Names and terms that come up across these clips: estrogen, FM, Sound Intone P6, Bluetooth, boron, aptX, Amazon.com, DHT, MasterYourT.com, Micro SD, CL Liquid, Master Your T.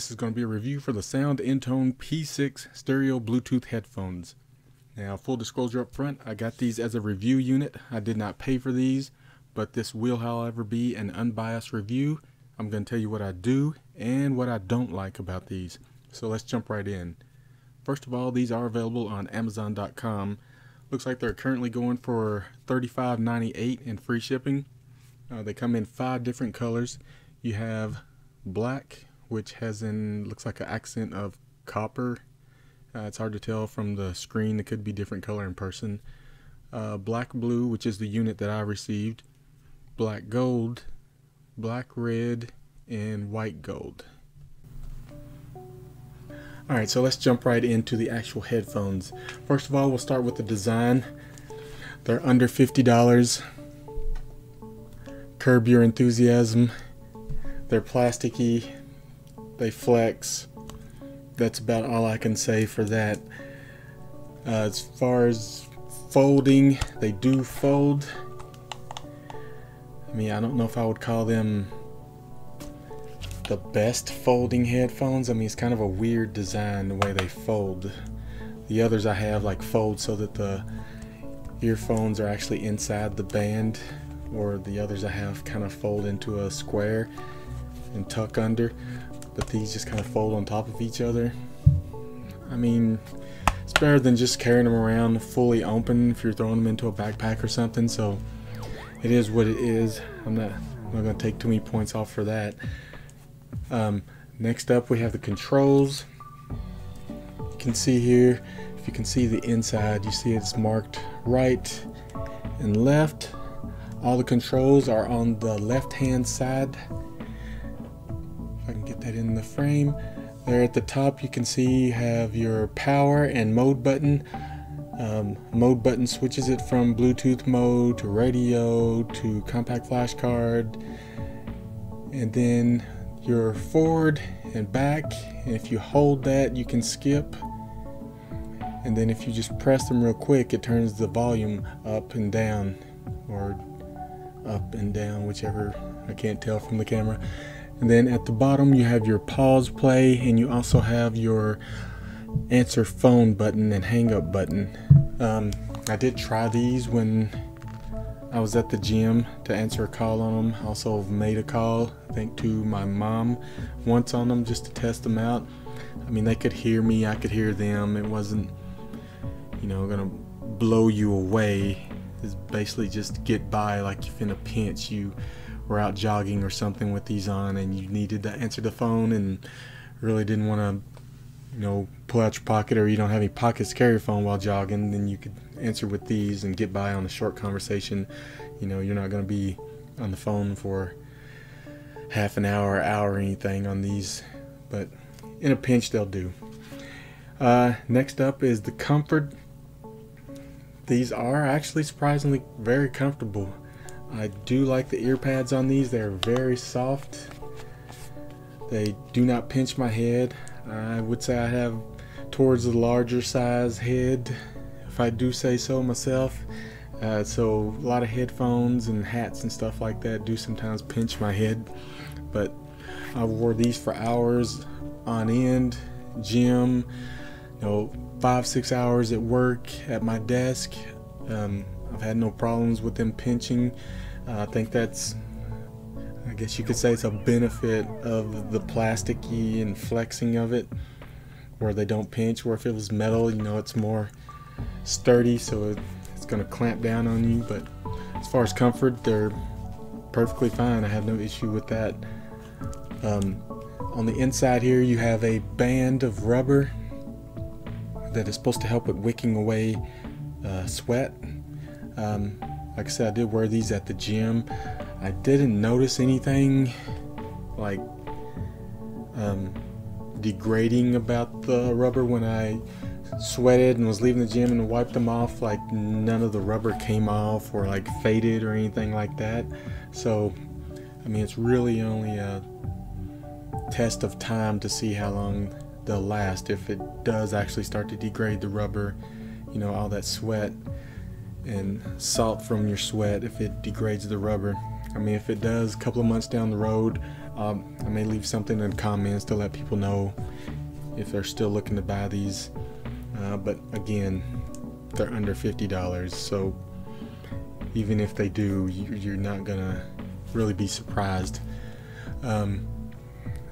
This is going to be a review for the Sound Intone P6 stereo Bluetooth headphones. Now, full disclosure up front, I got these as a review unit. I did not pay for these, but this will, however, be an unbiased review. I'm going to tell you what I do and what I don't like about these. So let's jump right in. First of all, these are available on Amazon.com. Looks like they're currently going for $35.98 in free shipping. They come in 5 different colors. You have black, which has looks like an accent of copper. It's hard to tell from the screen. It could be different color in person. Black blue, which is the unit that I received. Black gold, black red, and white gold. Alright, so let's jump right into the actual headphones. First of all, we'll start with the design. They're under $50. Curb your enthusiasm. They're plasticky. They flex. That's about all I can say for that. As far as folding, they do fold. I mean, I don't know if I would call them the best folding headphones. I mean, it's kind of a weird design the way they fold. The others I have like fold so that the earphones are actually inside the band, or the others I have kind of fold into a square and tuck under, but these just kind of fold on top of each other. I mean, it's better than just carrying them around fully open if you're throwing them into a backpack or something, so it is what it is. I'm not going to take too many points off for that. Next up, we have the controls. You can see here, if you can see the inside, you see it's marked right and left. All the controls are on the left-hand side. If I can get that in the frame. There at the top, you can see you have your power and mode button. Mode button switches it from Bluetooth mode to radio to compact flash card, and then your forward and back, and if you hold that you can skip, and then if you just press them real quick it turns the volume up and down, or up and down, whichever, I can't tell from the camera. And then at the bottom you have your pause play, and you also have your answer phone button and hang up button. I did try these when I was at the gym to answer a call on them. Also made a call, I think, to my mom once on them just to test them out. I mean, they could hear me, I could hear them. It wasn't, you know, gonna blow you away. It's basically just get by like if in a pinch you were out jogging or something with these on and you needed to answer the phone and really didn't want to, you know, pull out your pocket, or you don't have any pockets to carry your phone while jogging, then you could answer with these and get by on a short conversation. You know, you're not going to be on the phone for half an hour or anything on these, but in a pinch they'll do. Next up is the comfort. These are actually surprisingly very comfortable. I do like the ear pads on these. They're very soft. They do not pinch my head. I would say I have towards the larger size head, if I do say so myself, so a lot of headphones and hats and stuff like that do sometimes pinch my head, but I wore these for hours on end, gym, you know, 5-6 hours at work, at my desk. I've had no problems with them pinching. I think that's, I guess you could say it's a benefit of the plasticky and flexing of it, where they don't pinch, where if it was metal, you know, it's more sturdy, so it's going to clamp down on you. But as far as comfort, they're perfectly fine. I have no issue with that. On the inside here you have a band of rubber that is supposed to help with wicking away sweat. Like I said, I did wear these at the gym. I didn't notice anything like degrading about the rubber when I sweated and was leaving the gym and wiped them off. Like, none of the rubber came off or like faded or anything like that. So I mean, it's really only a test of time to see how long they'll last, if it does actually start to degrade the rubber, you know, all that sweat and salt from your sweat, if it degrades the rubber. I mean, if it does, a couple of months down the road, I may leave something in the comments to let people know if they're still looking to buy these, but again, they're under $50, so even if they do, you're not gonna really be surprised.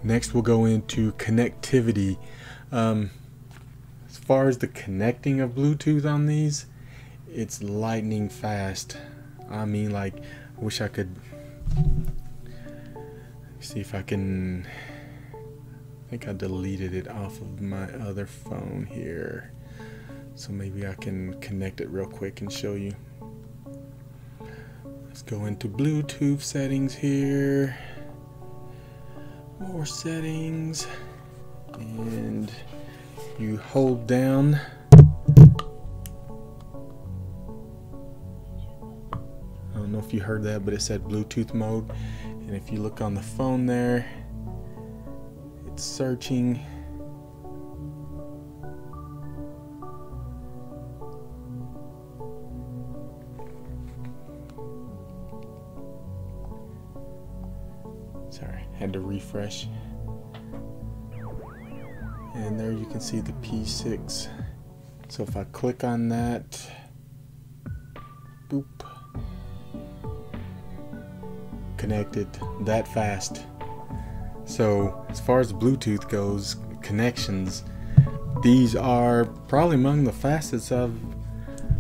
Next we'll go into connectivity. As far as the connecting of Bluetooth on these, it's lightning fast. I mean, like, I wish I could see if I can. I think I deleted it off of my other phone here, so maybe I can connect it real quick and show you. Let's go into Bluetooth settings here, more settings, and you hold down if you heard that, but it said Bluetooth mode, and if you look on the phone there, it's searching. Sorry, had to refresh. And there you can see the P6. So if I click on that, boop, connected that fast. So as far as Bluetooth goes, connections, these are probably among the fastest I've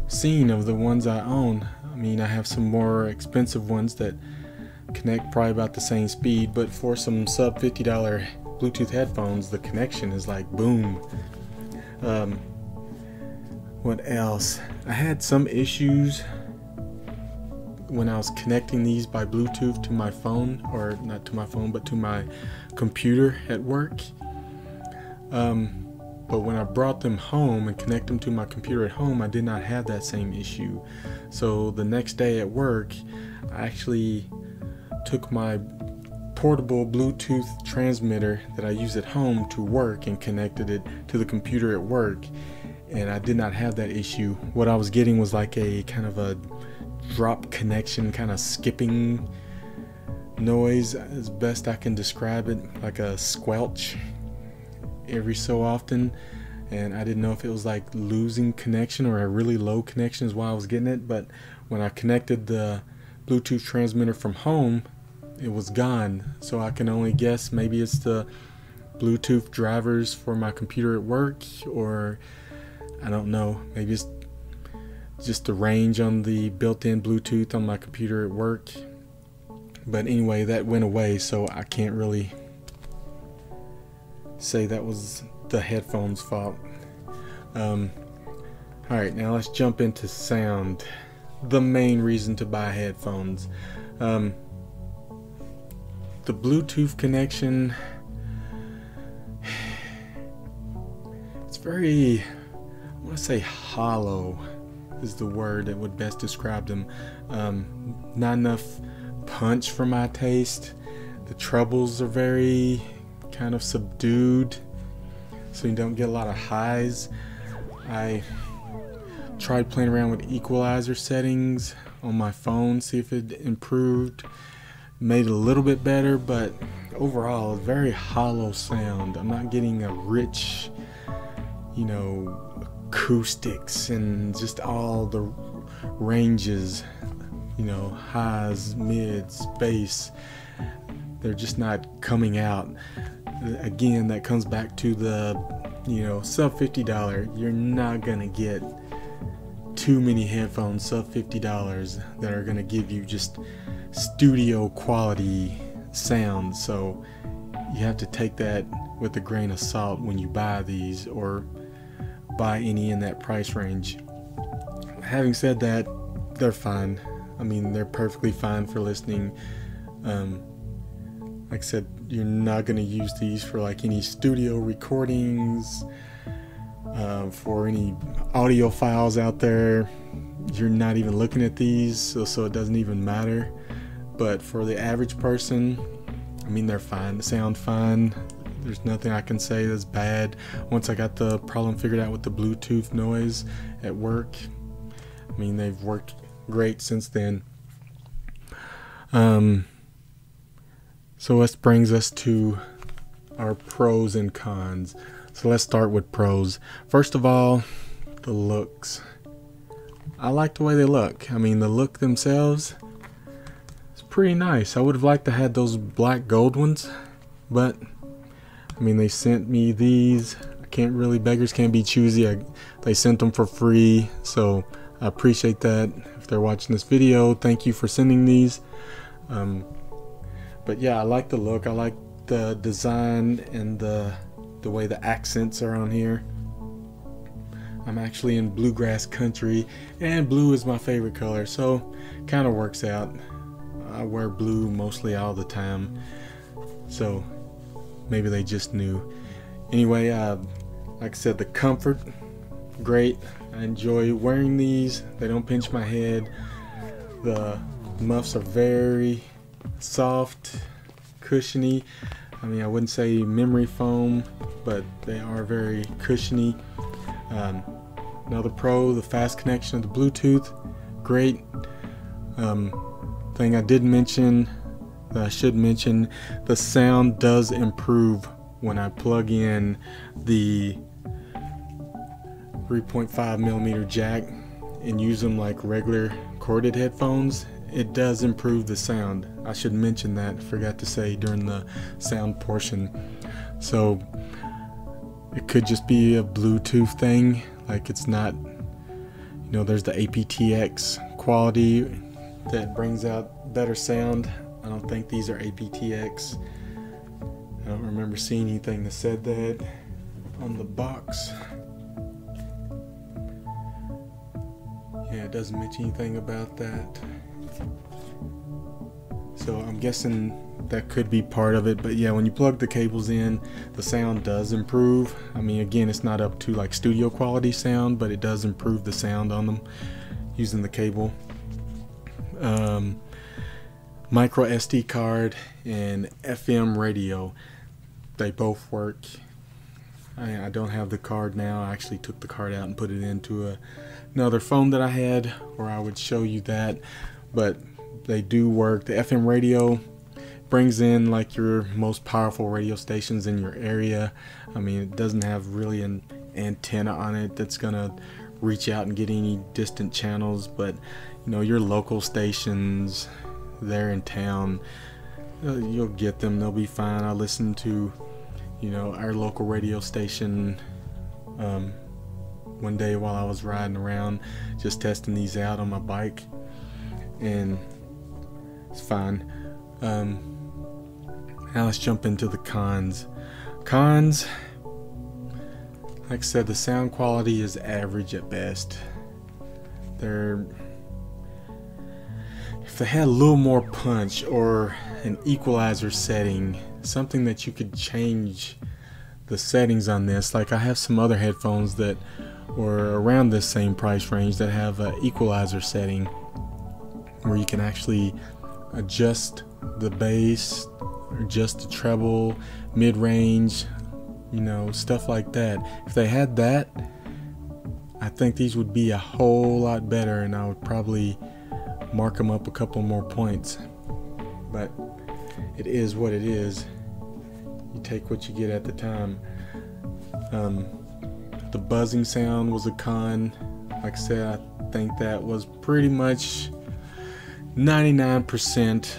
seen of the ones I own. I mean, I have some more expensive ones that connect probably about the same speed, but for some sub $50 Bluetooth headphones, the connection is like boom. What else? I had some issues when I was connecting these by Bluetooth to my phone, or not to my phone, but to my computer at work. But when I brought them home and connect them to my computer at home, I did not have that same issue. So the next day at work, I actually took my portable Bluetooth transmitter that I use at home to work and connected it to the computer at work. And I did not have that issue. What I was getting was like a kind of a drop connection, kind of skipping noise, as best I can describe it, like a squelch every so often, and I didn't know if it was like losing connection or a really low connection is why I was getting it. But when I connected the Bluetooth transmitter from home, it was gone. So I can only guess maybe it's the Bluetooth drivers for my computer at work, or I don't know, maybe it's just the range on the built-in Bluetooth on my computer at work. But anyway, that went away, so I can't really say that was the headphones' fault. Alright, now let's jump into sound, the main reason to buy headphones. The Bluetooth connection, it's very, I want to say hollow is the word that would best describe them. Not enough punch for my taste. The trebles are very kind of subdued, so you don't get a lot of highs. I tried playing around with equalizer settings on my phone, see if it improved, made it a little bit better, but overall, very hollow sound. I'm not getting a rich, you know, acoustics and just all the ranges, you know, highs, mids, bass. They're just not coming out. Again, that comes back to the, you know, sub $50. You're not gonna get too many headphones sub $50 that are gonna give you just studio quality sound. So you have to take that with a grain of salt when you buy these, or buy any in that price range. Having said that, they're fine. I mean, they're perfectly fine for listening. Like I said, you're not going to use these for like any studio recordings, for any audio files out there. You're not even looking at these, so it doesn't even matter. But for the average person, I mean, they're fine. They sound fine. There's nothing I can say that's bad. Once I got the problem figured out with the Bluetooth noise at work, I mean, they've worked great since then. So this brings us to our pros and cons. So let's start with pros. First of all, the looks. I like the way they look. I mean, the look themselves, it's pretty nice. I would have liked to have those black gold ones, but I mean, they sent me these. I can't really, beggars can't be choosy. They sent them for free, so I appreciate that. If they're watching this video, thank you for sending these. But yeah, I like the look. I like the design and the way the accents are on here. I'm actually in bluegrass country, and blue is my favorite color, so kind of works out. I wear blue mostly all the time, so maybe they just knew. Anyway, like I said, the comfort, great. I enjoy wearing these. They don't pinch my head. The muffs are very soft, cushiony. I mean, I wouldn't say memory foam, but they are very cushiony. Another pro, the fast connection of the Bluetooth, great. Thing I did mention, that I should mention, the sound does improve when I plug in the 3.5 millimeter jack and use them like regular corded headphones. It does improve the sound. I should mention that, forgot to say during the sound portion. So it could just be a Bluetooth thing, like it's not, you know, there's the aptX quality that brings out better sound. I don't think these are aptX. I don't remember seeing anything that said that on the box. Yeah, it doesn't mention anything about that, so I'm guessing that could be part of it. But yeah, when you plug the cables in, the sound does improve. I mean, again, it's not up to like studio quality sound, but it does improve the sound on them using the cable. Micro SD card and FM radio, they both work. I don't have the card now. I actually took the card out and put it into another phone that I had, or I would show you that, but they do work. The FM radio brings in like your most powerful radio stations in your area. I mean, it doesn't have really an antenna on it that's gonna reach out and get any distant channels, but you know, your local stations there in town, you'll get them, they'll be fine. I listen to, you know, our local radio station one day while I was riding around just testing these out on my bike, and it's fine. Now let's jump into the cons. Cons, like I said, the sound quality is average at best. If they had a little more punch or an equalizer setting, something that you could change the settings on this, like I have some other headphones that were around this same price range that have an equalizer setting where you can actually adjust the bass, adjust the treble, mid-range, you know, stuff like that. If they had that, I think these would be a whole lot better, and I would probably mark them up a couple more points. But it is what it is. You take what you get at the time. The buzzing sound was a con. Like I said, I think that was pretty much 99%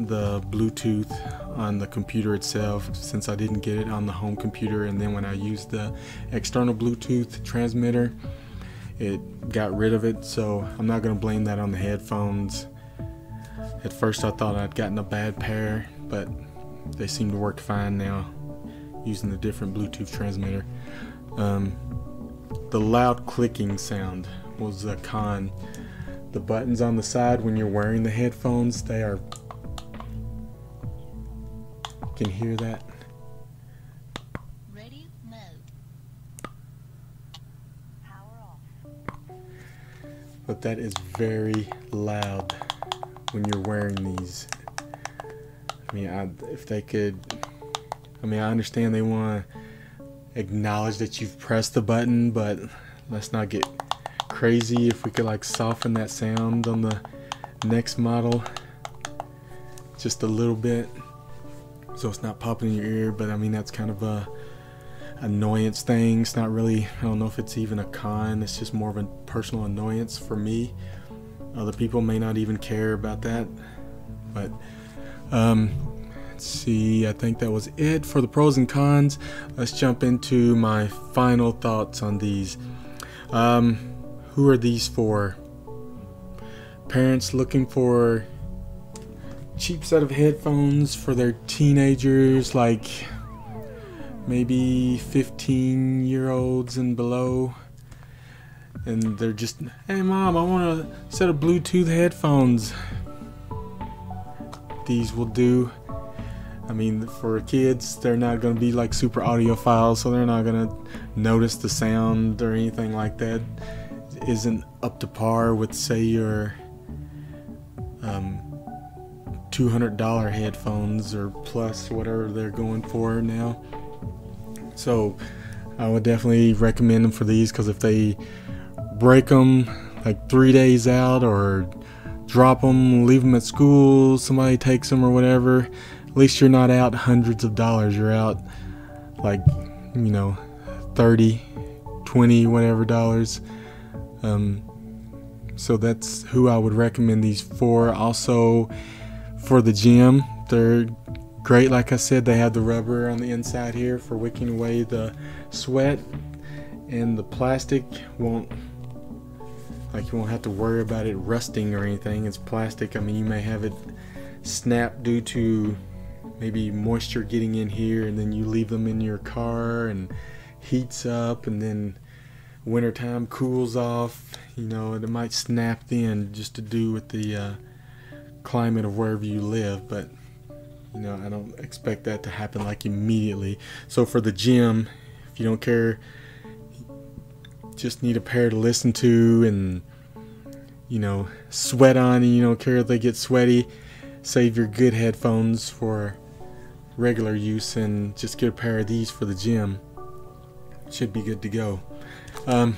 the Bluetooth on the computer itself, since I didn't get it on the home computer, and then when I used the external Bluetooth transmitter, it got rid of it. So I'm not gonna blame that on the headphones. At first I thought I'd gotten a bad pair, but they seem to work fine now using the different Bluetooth transmitter. The loud clicking sound was a con. The buttons on the side when you're wearing the headphones, they are, you can hear that. Ready, mode. Power off. But that is very loud when you're wearing these. I mean, if they could, I mean, I understand they want to acknowledge that you've pressed the button, but let's not get crazy. If we could like soften that sound on the next model just a little bit, so it's not popping in your ear. But I mean, that's kind of a annoyance thing. It's not really, I don't know if it's even a con, it's just more of a personal annoyance for me. Other people may not even care about that, but let's see, I think that was it for the pros and cons. Let's jump into my final thoughts on these. Who are these for? Parents looking for cheap set of headphones for their teenagers, like maybe 15-year-olds and below, and they're just, hey mom, I want a set of Bluetooth headphones. These will do. I mean, for kids, they're not going to be like super audiophiles, so they're not going to notice the sound or anything like that. It isn't up to par with, say, your $200 headphones or plus, whatever they're going for now. So I would definitely recommend them for these, because if they break them like 3 days out or drop them, leave them at school, somebody takes them or whatever, at least you're not out hundreds of dollars. You're out like, you know, 30, 20, whatever dollars. So that's who I would recommend these for. Also for the gym, they're great. Like I said, they have the rubber on the inside here for wicking away the sweat, and the plastic won't, like, you won't have to worry about it rusting or anything. It's plastic. I mean, you may have it snap due to maybe moisture getting in here, and then you leave them in your car and heats up, and then wintertime cools off, you know, and it might snap then, just to do with the climate of wherever you live. But you know, I don't expect that to happen like immediately. So for the gym, if you don't care, just need a pair to listen to and, you know, sweat on, and you don't care if they get sweaty, save your good headphones for regular use and just get a pair of these for the gym. Should be good to go. All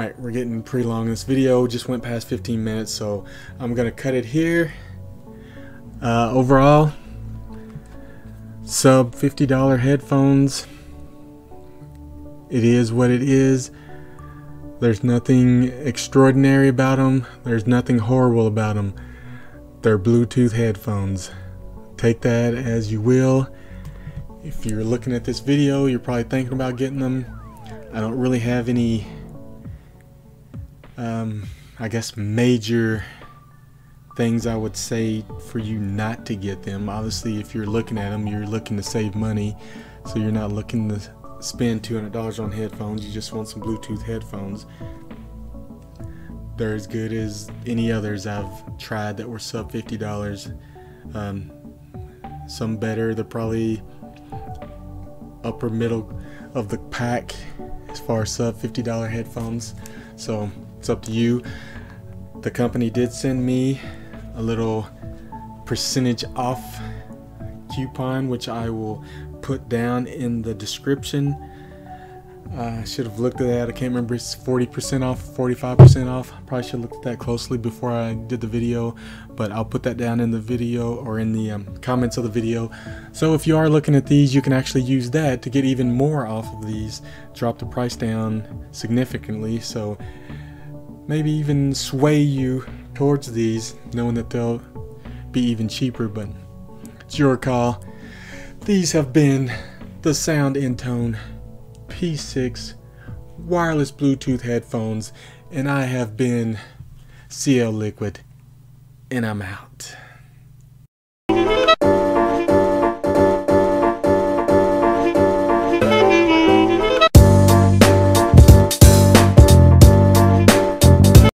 right, we're getting pretty long. This video just went past 15 minutes, so I'm gonna cut it here. Overall, sub $50 headphones. It is what it is. There's nothing extraordinary about them. There's nothing horrible about them. They're Bluetooth headphones. Take that as you will. If you're looking at this video, you're probably thinking about getting them. I don't really have any, I guess, major things I would say for you not to get them. Obviously, if you're looking at them, you're looking to save money, so you're not looking to spend $200 on headphones. You just want some Bluetooth headphones. They're as good as any others I've tried that were sub $50. Some better. They're probably upper middle of the pack as far as sub $50 headphones. So it's up to you. The company did send me a little percentage off coupon, which I will put down in the description. I should have looked at that. I can't remember. It's 40% off, 45% off. I probably should have looked at that closely before I did the video, but I'll put that down in the video, or in the comments of the video. So if you are looking at these, you can actually use that to get even more off of these. Drop the price down significantly, so maybe even sway you towards these, knowing that they'll be even cheaper. But it's your call. These have been the Sound Intone P6 wireless Bluetooth headphones, and I have been CL Liquid, and I'm out.